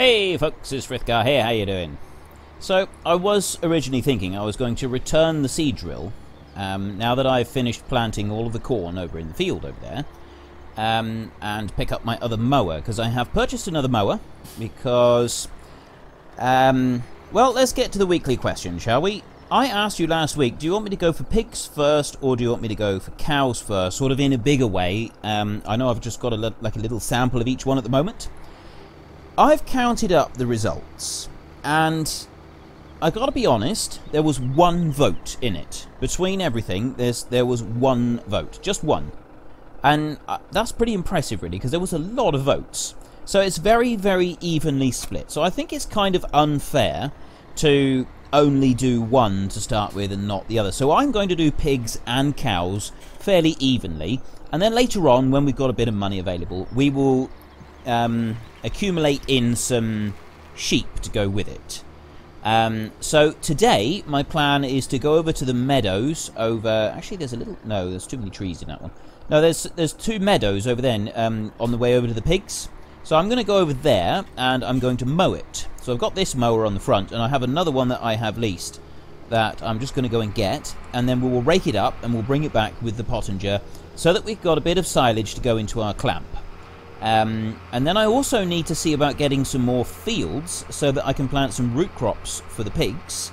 Hey folks, it's Frithgar here, how you doing? So, I was originally thinking I was going to return the seed drill, now that I've finished planting all of the corn over in the field over there, and pick up my other mower, because I have purchased another mower, because, well, let's get to the weekly question, shall we? I asked you last week, do you want me to go for pigs first, or do you want me to go for cows first, sort of in a bigger way? I know I've just got like a little sample of each one at the moment. I've counted up the results, and I've got to be honest, there was one vote in it. Between everything, there was one vote, just one. And that's pretty impressive, really, because there was a lot of votes. So it's very, very evenly split. So I think it's kind of unfair to only do one to start with and not the other. So I'm going to do pigs and cows fairly evenly. And then later on, when we've got a bit of money available, we will accumulate in some sheep to go with it. So today my plan is to go over to the meadows over, actually there's a little, no, there's too many trees in that one. No, there's two meadows over then on the way over to the pigs. So I'm going to go over there and I'm going to mow it. So I've got this mower on the front and I have another one that I have leased that I'm just going to go and get, and then we will rake it up and we'll bring it back with the Pottinger so that we've got a bit of silage to go into our clamp. And then I also need to see about getting some more fields so that I can plant some root crops for the pigs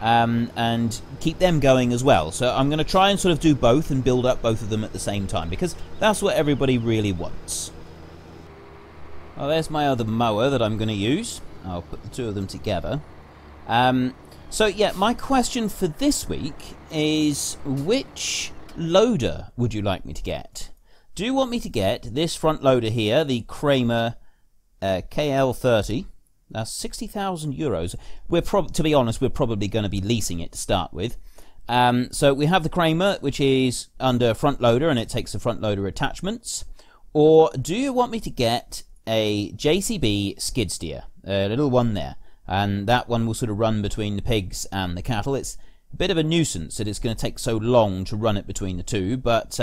and keep them going as well. So I'm going to try and sort of do both and build up both of them at the same time, because that's what everybody really wants. Well, there's my other mower that I'm going to use. I'll put the two of them together. So yeah, my question for this week is, which loader would you like me to get? Do you want me to get this front loader here, the Kramer KL30? That's 60,000 euros. To be honest, we're probably going to be leasing it to start with. So we have the Kramer, which is under front loader, and it takes the front loader attachments. Or do you want me to get a JCB skid steer, a little one there? And that one will sort of run between the pigs and the cattle. It's a bit of a nuisance that it's going to take so long to run it between the two, but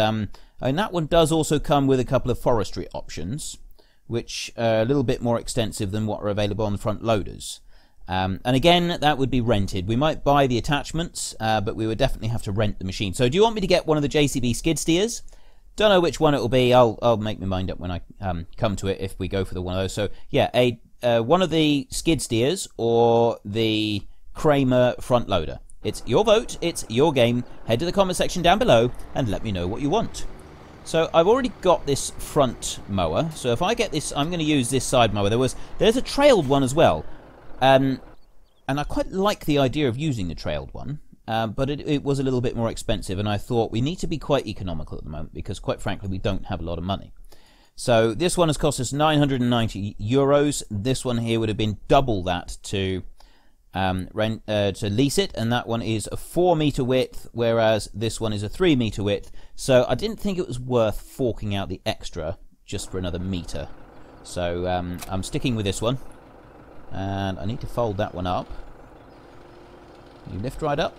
and that one does also come with a couple of forestry options, which are a little bit more extensive than what are available on the front loaders. And again, that would be rented. We might buy the attachments, but we would definitely have to rent the machine. So do you want me to get one of the JCB skid steers? Don't know which one it will be. I'll make my mind up when I come to it, if we go for the one of those. So yeah, one of the skid steers or the Kramer front loader. It's your vote, it's your game. Head to the comment section down below and let me know what you want. So I've already got this front mower, so if I get this, I'm going to use this side mower. There's a trailed one as well, and I quite like the idea of using the trailed one, but it was a little bit more expensive, and I thought we need to be quite economical at the moment, because quite frankly we don't have a lot of money. So this one has cost us 990 euros. This one here would have been double that to lease it, and that one is a 4-meter width, whereas this one is a 3-meter width. So I didn't think it was worth forking out the extra just for another meter. So I'm sticking with this one, and I need to fold that one up. You lift right up.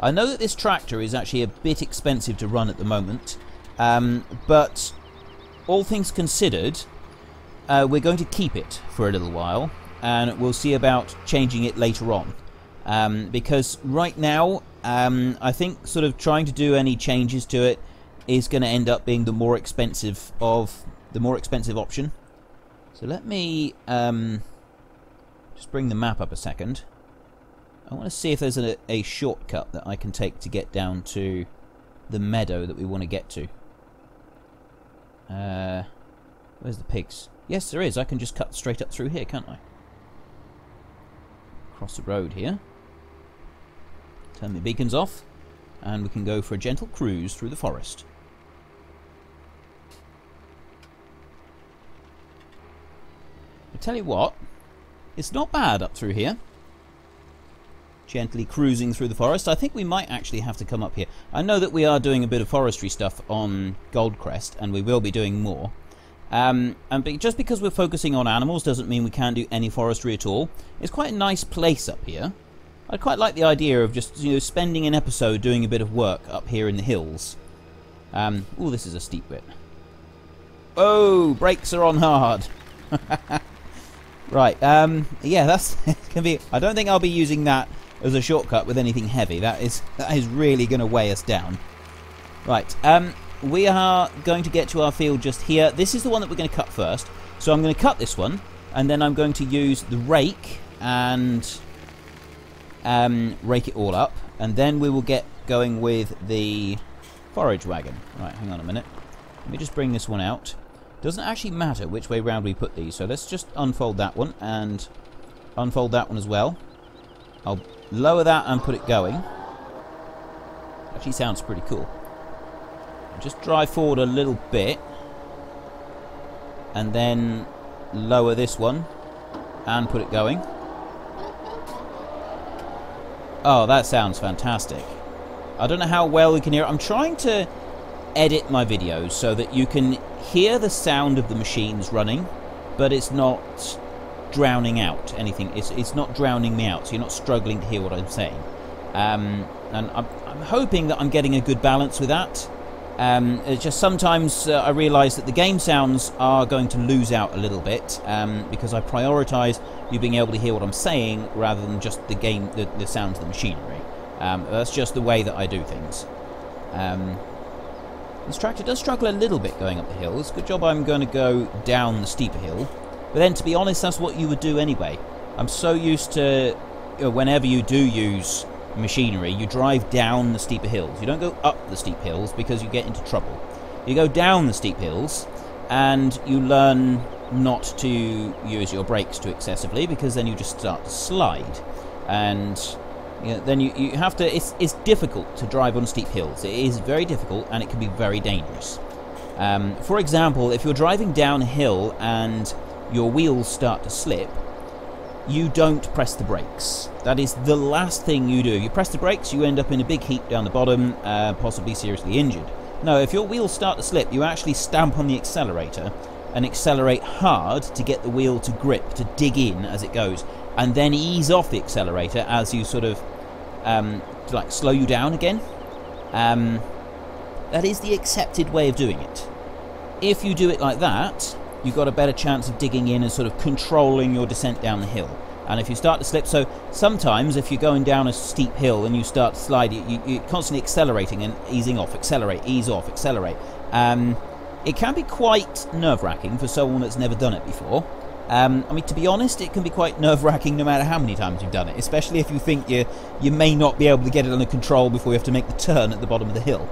I know that this tractor is actually a bit expensive to run at the moment, but all things considered, we're going to keep it for a little while. And we'll see about changing it later on, because right now I think sort of trying to do any changes to it is going to end up being the more expensive option. So let me just bring the map up a second. I want to see if there's a shortcut that I can take to get down to the meadow that we want to get to. Where's the pigs? Yes, there is. I can just cut straight up through here, can't I? Cross the road here, turn the beacons off, and we can go for a gentle cruise through the forest. I tell you what, it's not bad up through here, gently cruising through the forest. I think we might actually have to come up here. I know that we are doing a bit of forestry stuff on Goldcrest, and we will be doing more. And just because we're focusing on animals doesn't mean we can do any forestry at all. It's quite a nice place up here. I quite like the idea of just, you know, spending an episode doing a bit of work up here in the hills. Oh, this is a steep bit. Oh, brakes are on hard. Right, yeah, that's gonna be. I don't think I'll be using that as a shortcut with anything heavy. That is really gonna weigh us down. Right, we are going to get to our field just here. This is the one that we're gonna cut first. So I'm gonna cut this one, and then I'm going to use the rake and rake it all up, and then we will get going with the forage wagon. Right, hang on a minute. Let me just bring this one out. Doesn't actually matter which way round we put these, so let's just unfold that one and unfold that one as well. I'll lower that and put it going. Actually sounds pretty cool. Just drive forward a little bit and then lower this one and put it going. Oh, that sounds fantastic. I don't know how well we can hear it. I'm trying to edit my videos so that you can hear the sound of the machines running, but it's not drowning out anything. It's not drowning me out, so you're not struggling to hear what I'm saying. And I'm hoping that I'm getting a good balance with that. It's just sometimes I realise that the game sounds are going to lose out a little bit because I prioritise you being able to hear what I'm saying rather than just the game, the sounds of the machinery. That's just the way that I do things. This tractor does struggle a little bit going up the hills. Good job I'm going to go down the steeper hill. But then, to be honest, that's what you would do anyway. I'm so used to, you know, whenever you do use machinery, you drive down the steeper hills. You don't go up the steep hills because you get into trouble. You go down the steep hills and you learn not to use your brakes too excessively because then you just start to slide. And you know, then you have to... It's difficult to drive on steep hills. It is very difficult, and it can be very dangerous. For example, if you're driving downhill and your wheels start to slip, you don't press the brakes. That is the last thing you do. If you press the brakes, you end up in a big heap down the bottom, possibly seriously injured. No, if your wheels start to slip, you actually stamp on the accelerator and accelerate hard to get the wheel to grip, to dig in as it goes, and then ease off the accelerator as you sort of like slow you down again. That is the accepted way of doing it. If you do it like that, you've got a better chance of digging in and sort of controlling your descent down the hill. And if you start to slip, so sometimes if you're going down a steep hill and you start to slide, you're constantly accelerating and easing off, accelerate, ease off, accelerate. It can be quite nerve-wracking for someone that's never done it before. I mean, to be honest, it can be quite nerve-wracking no matter how many times you've done it, especially if you think you may not be able to get it under control before you have to make the turn at the bottom of the hill.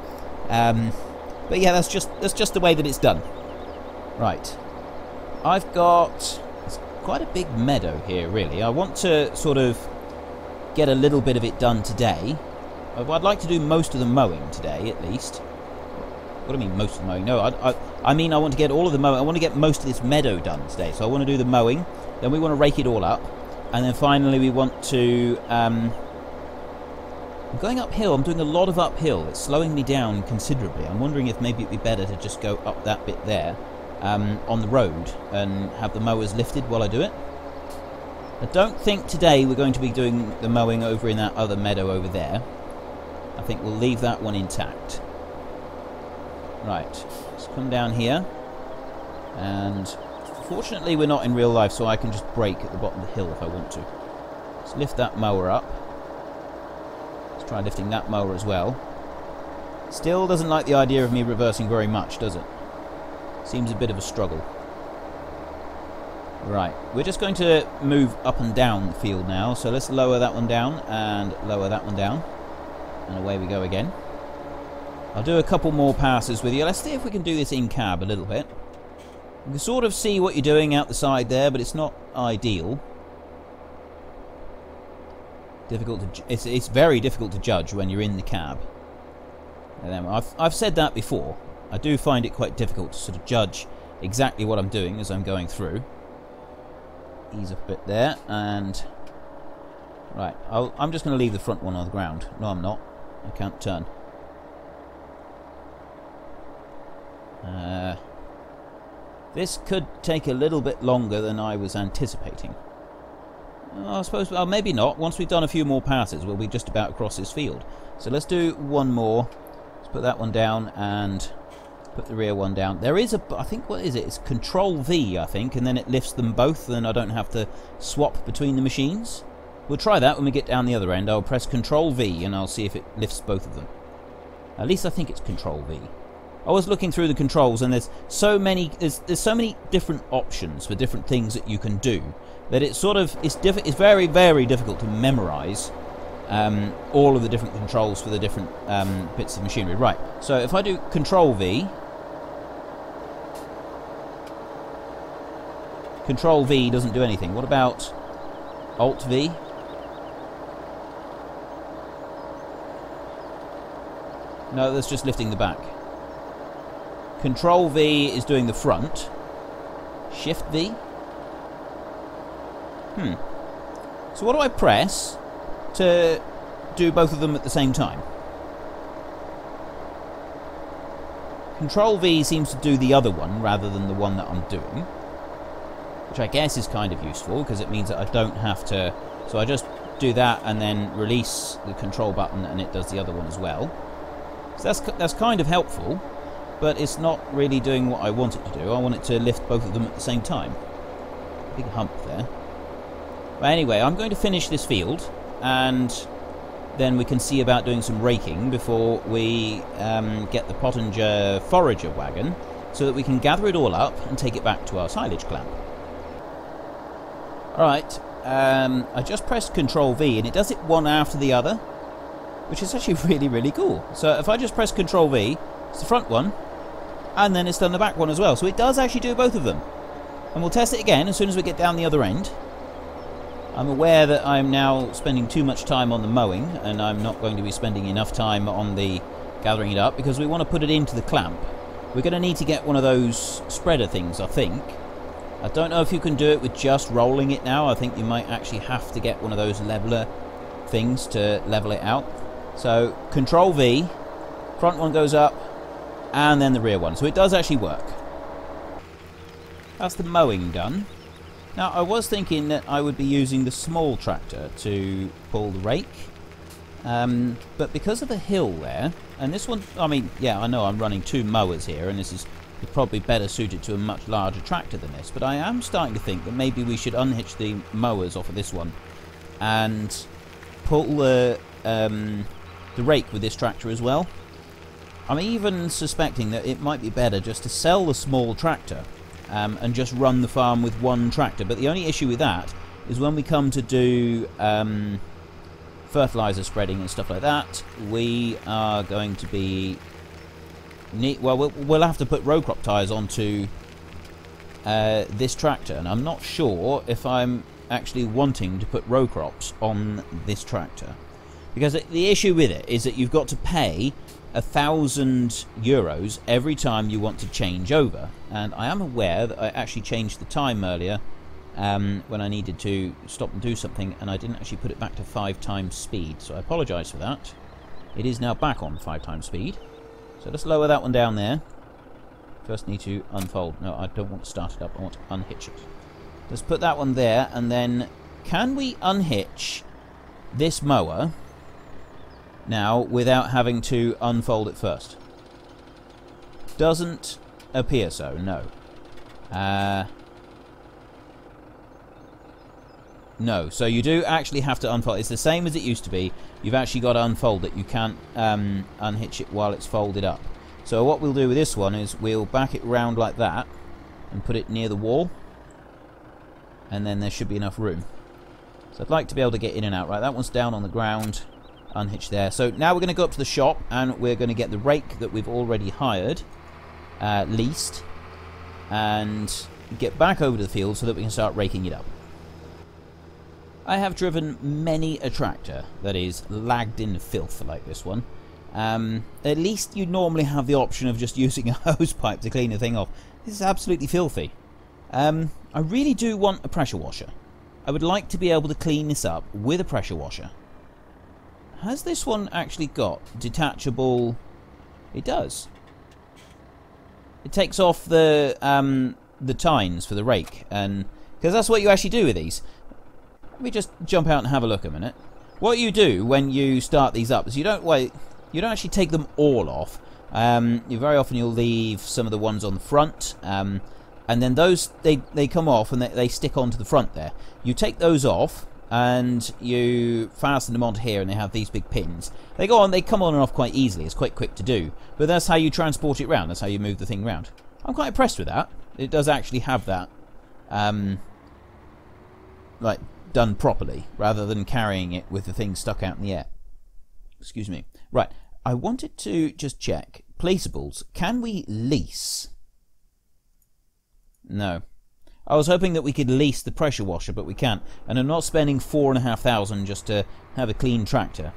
But yeah, that's just the way that it's done. Right, I've got quite a big meadow here, really. I want to sort of get a little bit of it done today. I'd like to do most of the mowing today, at least. What do I mean, most of the mowing? No, I mean I want to get all of the mowing. I want to get most of this meadow done today. So I want to do the mowing, then we want to rake it all up, and then finally we want to... I'm going uphill. I'm doing a lot of uphill. It's slowing me down considerably. I'm wondering if maybe it'd be better to just go up that bit there on the road and have the mowers lifted while I do it. I don't think today we're going to be doing the mowing over in that other meadow over there. I think we'll leave that one intact. Right, let's come down here, and fortunately we're not in real life, so I can just brake at the bottom of the hill if I want to. Let's lift that mower up. Let's try lifting that mower as well. Still doesn't like the idea of me reversing very much, does it? Seems a bit of a struggle. Right, we're just going to move up and down the field now, so let's lower that one down, and lower that one down, and away we go again. I'll do a couple more passes with you. Let's see if we can do this in cab a little bit. You can sort of see what you're doing out the side there, but it's not ideal. Difficult to... It's very difficult to judge when you're in the cab. And then I've said that before. I do find it quite difficult to sort of judge exactly what I'm doing as I'm going through. Ease up a bit there, and... Right, I'm just going to leave the front one on the ground. No, I'm not. I can't turn. This could take a little bit longer than I was anticipating. I suppose, well, maybe not. Once we've done a few more passes, we'll be just about across this field. So let's do one more. Let's put that one down and Put the rear one down. There is a, I think, what is it? It's Control V, I think, and then it lifts them both, and I don't have to swap between the machines. We'll try that when we get down the other end. I'll press Control V, and I'll see if it lifts both of them. At least I think it's Control V. I was looking through the controls, and there's so many different options for different things that you can do that it's sort of it's very, very difficult to memorize all of the different controls for the different bits of machinery. Right. So if I do Control V, Control V doesn't do anything. What about Alt V? No, that's just lifting the back. Control V is doing the front. Shift V. So what do I press to do both of them at the same time? Control V seems to do the other one rather than the one that I'm doing, which I guess is kind of useful because it means that I don't have to. So I just do that and then release the control button, and it does the other one as well. So that's kind of helpful. But it's not really doing what I want it to do. I want it to lift both of them at the same time. Big hump there. But anyway, I'm going to finish this field, and then we can see about doing some raking before we get the Pottinger forager wagon, so that we can gather it all up and take it back to our silage clamp. Alright, I just pressed Control V, and it does it one after the other, which is actually really, really cool. So if I just press Control V, it's the front one, and then it's done the back one as well, so it does actually do both of them. And we'll test it again as soon as we get down the other end. I'm aware that I'm now spending too much time on the mowing, and I'm not going to be spending enough time on the gathering it up, because we want to put it into the clamp. We're going to need to get one of those spreader things, I think. I don't know if you can do it with just rolling it now. I think you might actually have to get one of those leveler things to level it out. So Control V, front one goes up, and then the rear one, so it does actually work. That's the mowing done. Now I was thinking that I would be using the small tractor to pull the rake, but because of the hill there, and this one, I mean, yeah, I know I'm running two mowers here, and this is probably better suited to a much larger tractor than this, but I am starting to think that maybe we should unhitch the mowers off of this one and pull the rake with this tractor as well. I'm even suspecting that it might be better just to sell the small tractor and just run the farm with one tractor. But the only issue with that is when we come to do fertilizer spreading and stuff like that, we are going to be... Well, we'll have to put row crop tires onto this tractor. And I'm not sure if I'm actually wanting to put row crops on this tractor. Because the issue with it is that you've got to pay €1,000 every time you want to change over, and I am aware that I actually changed the time earlier when I needed to stop and do something, and I didn't actually put it back to 5 times speed, so I apologise for that. It is now back on 5 times speed, so let's lower that one down there. First need to unfold. No, I don't want to start it up, I want to unhitch it. Let's put that one there, and then can we unhitch this mower now without having to unfold it first? Doesn't appear so, no. No, so you do actually have to unfold. It's the same as it used to be. You've actually got to unfold it. You can't unhitch it while it's folded up. So what we'll do with this one is we'll back it round like that and put it near the wall, and then there should be enough room. So I'd like to be able to get in and out. Right, that one's down on the ground. Unhitch there. So now we're going to go up to the shop, and we're going to get the rake that we've already hired, leased, and get back over to the field so that we can start raking it up. I have driven many a tractor that is lagged in filth like this one. At least you normally have the option of just using a hose pipe to clean the thing off. This is absolutely filthy. I really do want a pressure washer. I would like to be able to clean this up with a pressure washer. Has this one actually got detachable... It does. It takes off the tines for the rake, and because that's what you actually do with these. Let me just jump out and have a look a minute. What you do when you start these up is you don't actually take them all off. Very often you'll leave some of the ones on the front, and then those they come off and they stick onto the front there. You take those off and you fasten them onto here, and they have these big pins. They go on, they come on and off quite easily. It's quite quick to do, but that's how you transport it round. That's how you move the thing round. I'm quite impressed with that. It does actually have that, like, done properly, rather than carrying it with the thing stuck out in the air. Excuse me. Right, I wanted to just check. Placeables. Can we lease? No. I was hoping that we could lease the pressure washer, but we can't. And I'm not spending 4,500 just to have a clean tractor.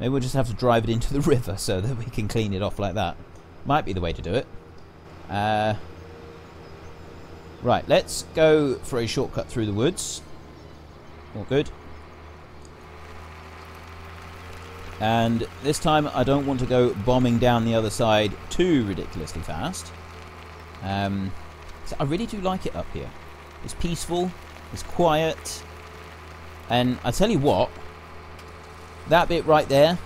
Maybe we'll just have to drive it into the river so that we can clean it off like that. Might be the way to do it. Right, let's go for a shortcut through the woods. All good. And this time I don't want to go bombing down the other side too ridiculously fast. So I really do like it up here. It's peaceful, it's quiet, and I tell you what, that bit right there,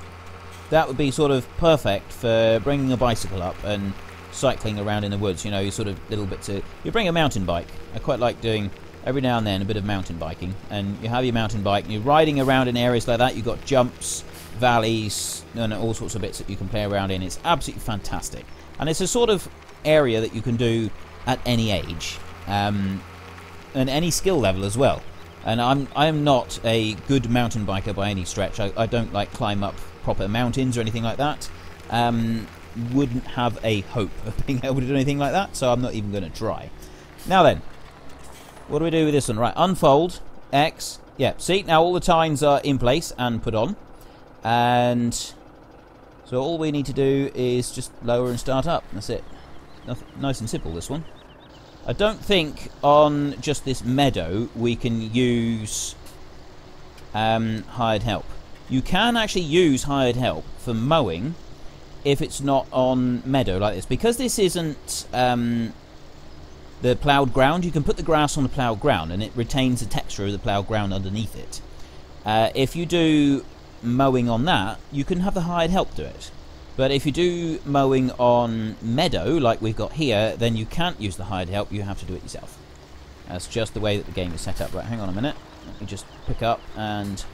that would be sort of perfect for bringing a bicycle up and cycling around in the woods. You know, you sort of little bits of, you bring a mountain bike. I quite like doing every now and then a bit of mountain biking, and you have your mountain bike and you're riding around in areas like that. You've got jumps, valleys, and all sorts of bits that you can play around in. It's absolutely fantastic, and it's a sort of area that you can do at any age, and any skill level as well. And I am not a good mountain biker by any stretch. I don't like climb up proper mountains or anything like that. Wouldn't have a hope of being able to do anything like that, so I'm not even going to try. Now then, what do we do with this one? Right, unfold, X, yeah, see, now all the tines are in place and put on, and so all we need to do is just lower and start up. That's it. Nice and simple, this one. I don't think on just this meadow we can use hired help. You can actually use hired help for mowing if it's not on meadow like this. Because this isn't the ploughed ground, you can put the grass on the ploughed ground and it retains the texture of the ploughed ground underneath it. If you do mowing on that, you can have the hired help do it. But if you do mowing on meadow, like we've got here, then you can't use the hired help. You have to do it yourself. That's just the way that the game is set up. Right, hang on a minute. Let me just pick up and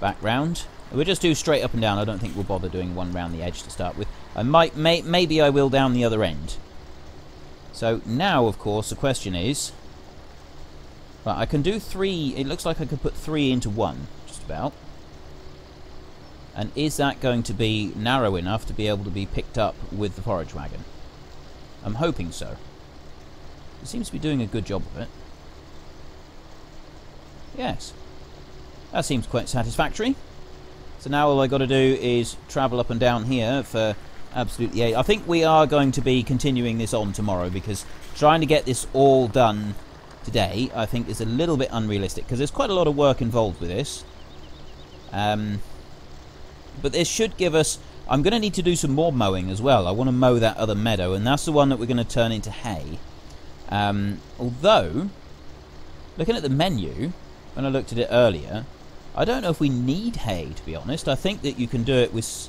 back round. We'll just do straight up and down. I don't think we'll bother doing one round the edge to start with. I might, maybe I will down the other end. So now, of course, the question is... Right, I can do three... It looks like I could put three into one, just about. And is that going to be narrow enough to be able to be picked up with the forage wagon? I'm hoping so. It seems to be doing a good job of it. Yes. That seems quite satisfactory. So now all I've got to do is travel up and down here for absolutely ages. I think we are going to be continuing this on tomorrow, because trying to get this all done today, I think, is a little bit unrealistic, because there's quite a lot of work involved with this. But this should give us... I'm going to need to do some more mowing as well. I want to mow that other meadow, and that's the one that we're going to turn into hay. Although, looking at the menu, when I looked at it earlier, I don't know if we need hay, to be honest. I think that you can do it with...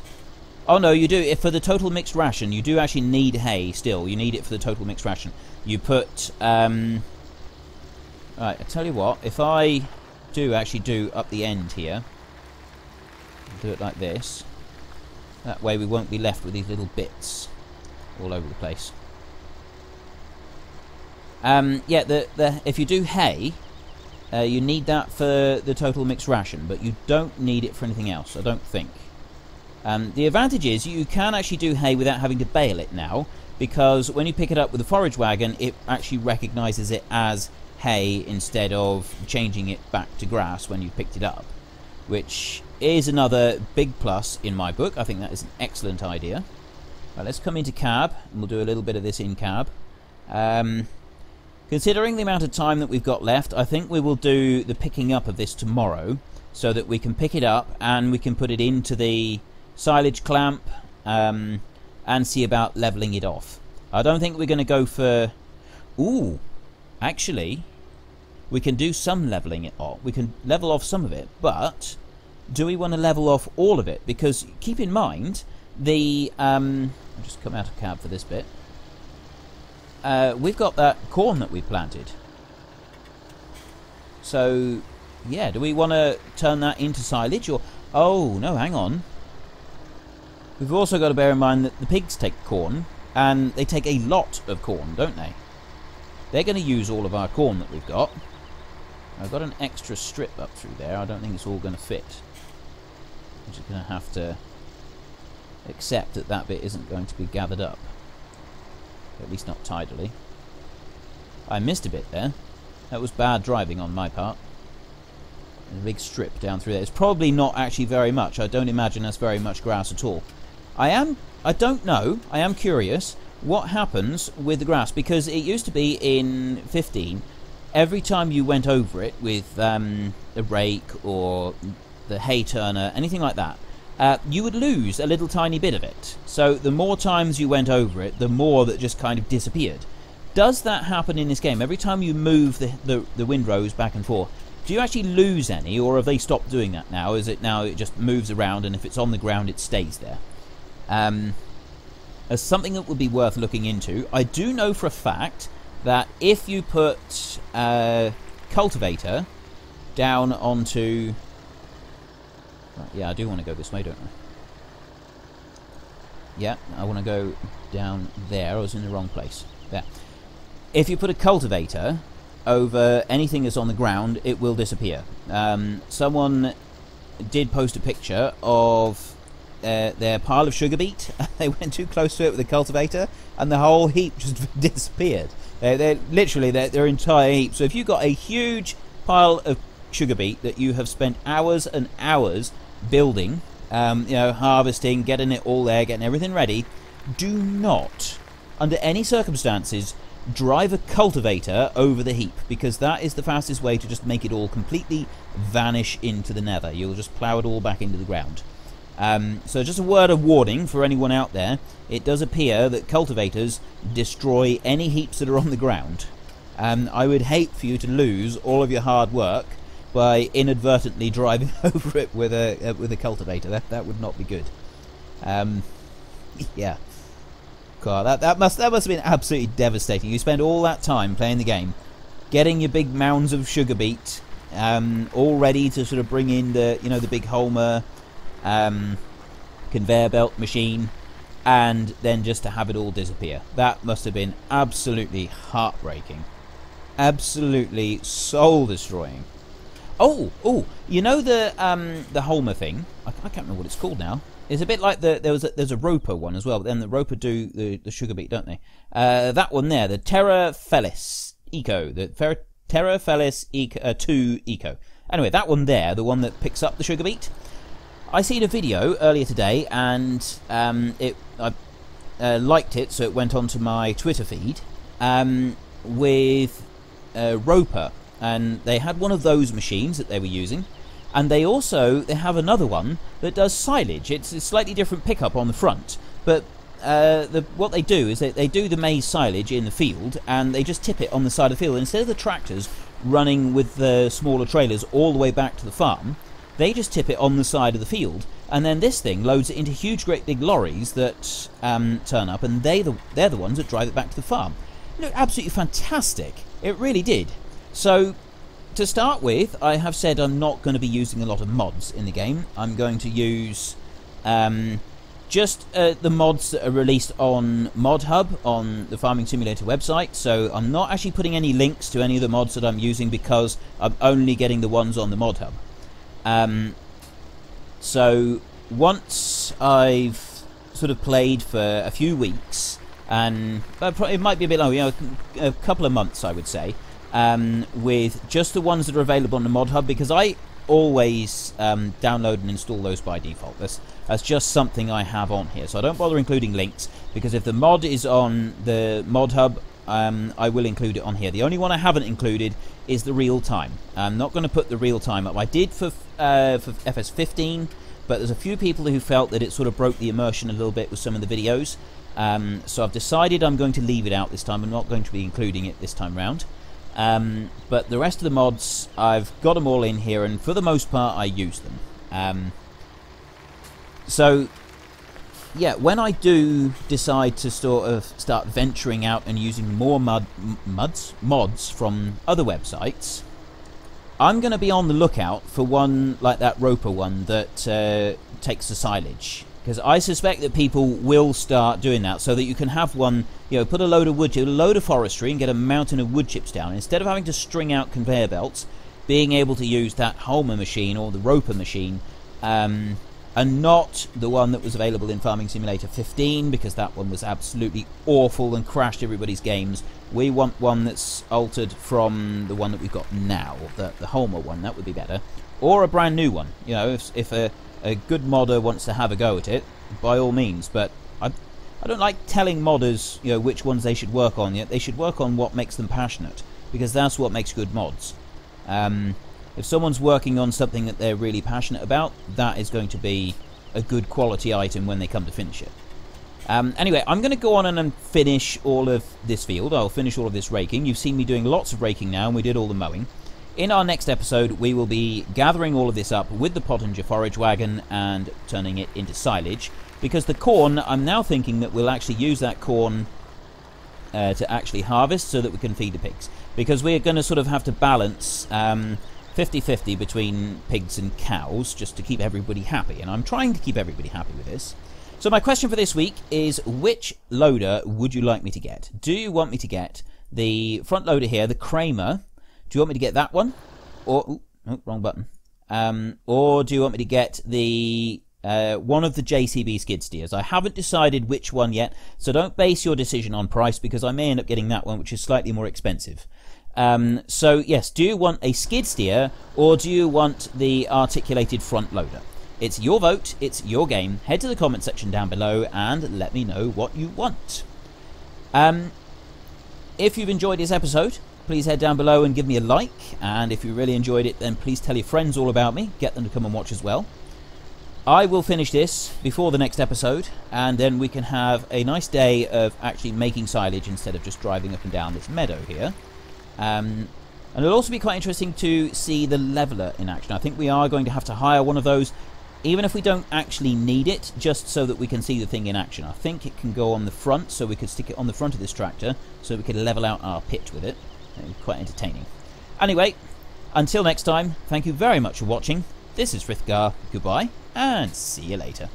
Oh, no, you do. If for the total mixed ration, you do actually need hay still. You need it for the total mixed ration. You put... Right, I tell you what. If I do actually do up the end here... Do it like this. That way we won't be left with these little bits all over the place. Yeah, if you do hay, you need that for the total mixed ration, but you don't need it for anything else, I don't think. The advantage is you can actually do hay without having to bale it now, because when you pick it up with the forage wagon, it actually recognises it as hay instead of changing it back to grass when you picked it up, which is another big plus in my book. I think that is an excellent idea. Right, let's come into cab, and we'll do a little bit of this in cab. Considering the amount of time that we've got left, I think we will do the picking up of this tomorrow, so that we can pick it up, and we can put it into the silage clamp, and see about levelling it off. I don't think we're going to go for... Ooh, actually... We can do some levelling it off. We can level off some of it, but do we want to level off all of it? Because keep in mind the I'll just come out of cab for this bit. We've got that corn that we planted. So, yeah, do we want to turn that into silage or... Oh, no, hang on. We've also got to bear in mind that the pigs take corn, and they take a lot of corn, don't they? They're going to use all of our corn that we've got. I've got an extra strip up through there. I don't think it's all going to fit. I'm just going to have to accept that that bit isn't going to be gathered up. At least not tidily. I missed a bit there. That was bad driving on my part. And a big strip down through there. It's probably not actually very much. I don't imagine that's very much grass at all. I don't know. I am curious what happens with the grass, because it used to be in 15, every time you went over it with the rake or the hay turner, anything like that, you would lose a little tiny bit of it. So the more times you went over it, the more that just kind of disappeared. Does that happen in this game? Every time you move the windrows back and forth, do you actually lose any, or have they stopped doing that now? Is it now it just moves around, and if it's on the ground, it stays there? As something that would be worth looking into. I do know for a fact that if you put cultivator down onto... Right, yeah, I do want to go this way, don't I? Yeah, I want to go down there. I was in the wrong place. There. If you put a cultivator over anything that's on the ground, it will disappear. Someone did post a picture of... their pile of sugar beet. They went too close to it with a cultivator, and the whole heap just disappeared. They're literally their entire heap. So if you've got a huge pile of sugar beet that you have spent hours and hours building, you know, harvesting, getting it all there, getting everything ready, do not, under any circumstances, drive a cultivator over the heap, because that is the fastest way to just make it all completely vanish into the nether. You'll just plough it all back into the ground. So just a word of warning for anyone out there, it does appear that cultivators destroy any heaps that are on the ground. I would hate for you to lose all of your hard work by inadvertently driving over it with a cultivator. That would not be good. Yeah. God, that must have been absolutely devastating. You spend all that time playing the game, getting your big mounds of sugar beet, all ready to sort of bring in the, you know, the big Holmer conveyor belt machine, and then just to have it all disappear. That must have been absolutely heartbreaking, absolutely soul destroying. Oh, you know the Holmer thing, I can't remember what it's called now. It's a bit like there's a Ropa one as well, but then the Ropa do the sugar beet, don't they? That one there, the Terra Felis Eco, the Terra Felis Eco, 2 Eco. Anyway, that one there, the one that picks up the sugar beet. I seen a video earlier today, and I liked it, so it went onto my Twitter feed, with Ropa, and they had one of those machines that they were using, and they have another one that does silage. It's a slightly different pickup on the front, but what they do is they do the maize silage in the field, and they just tip it on the side of the field, and instead of the tractors running with the smaller trailers all the way back to the farm, they just tip it on the side of the field, and then this thing loads it into huge, great big lorries that turn up, and they're the ones that drive it back to the farm. It looked absolutely fantastic. It really did. So, to start with, I have said I'm not going to be using a lot of mods in the game. I'm going to use just the mods that are released on Mod Hub, on the Farming Simulator website. So I'm not actually putting any links to any of the mods that I'm using, because I'm only getting the ones on the Mod Hub. So once I've sort of played for a few weeks, and it might be a bit long, you know, a couple of months I would say, with just the ones that are available on the Mod Hub, because I always download and install those by default. That's just something I have on here, so I don't bother including links, because if the mod is on the Mod Hub, I will include it on here. The only one I haven't included is the real time. I'm not going to put the real time up. I did for FS15, but there's a few people who felt that it sort of broke the immersion a little bit with some of the videos. So I've decided I'm going to leave it out this time. I'm not going to be including it this time round. But the rest of the mods, I've got them all in here, and for the most part I use them. So yeah, when I do decide to sort of start venturing out and using more mods from other websites, I'm going to be on the lookout for one like that Ropa one that takes the silage, because I suspect that people will start doing that, so that you can have one, you know, put a load of wood, a load of forestry, and get a mountain of wood chips down instead of having to string out conveyor belts. Being able to use that Holmer machine or the Ropa machine, and not the one that was available in Farming Simulator 15, because that one was absolutely awful and crashed everybody's games. We want one that's altered from the one that we've got now, the Holmer one. That would be better, or a brand new one. You know, if a good modder wants to have a go at it, by all means. But I don't like telling modders, you know, which ones they should work on. Yet they should work on what makes them passionate, because that's what makes good mods. If someone's working on something that they're really passionate about, that is going to be a good quality item when they come to finish it. Anyway, I'm going to go on and finish all of this field. I'll finish all of this raking. You've seen me doing lots of raking now, and we did all the mowing. In our next episode, we will be gathering all of this up with the Pottinger forage wagon and turning it into silage, because the corn, I'm now thinking that we'll actually use that corn to actually harvest so that we can feed the pigs, because we're going to sort of have to balance 50-50 between pigs and cows just to keep everybody happy, and I'm trying to keep everybody happy with this. So my question for this week is, which loader would you like me to get? Do you want me to get the front loader here, the Kramer? Do you want me to get that one? Or wrong button. Or do you want me to get the one of the JCB skid steers? I haven't decided which one yet, so don't base your decision on price, because I may end up getting that one, which is slightly more expensive. So yes, do you want a skid steer, or do you want the articulated front loader? It's your vote, it's your game. Head to the comment section down below and let me know what you want. If you've enjoyed this episode, please head down below and give me a like, and if you really enjoyed it, then please tell your friends all about me, get them to come and watch as well. I will finish this before the next episode, and then we can have a nice day of actually making silage instead of just driving up and down this meadow here. And it'll also be quite interesting to see the leveler in action. I think we are going to have to hire one of those, even if we don't actually need it, just so that we can see the thing in action. I think it can go on the front, so we could stick it on the front of this tractor so we could level out our pitch with it. It'd be quite entertaining. Anyway, until next time, thank you very much for watching. This is Frithgar, goodbye, and see you later.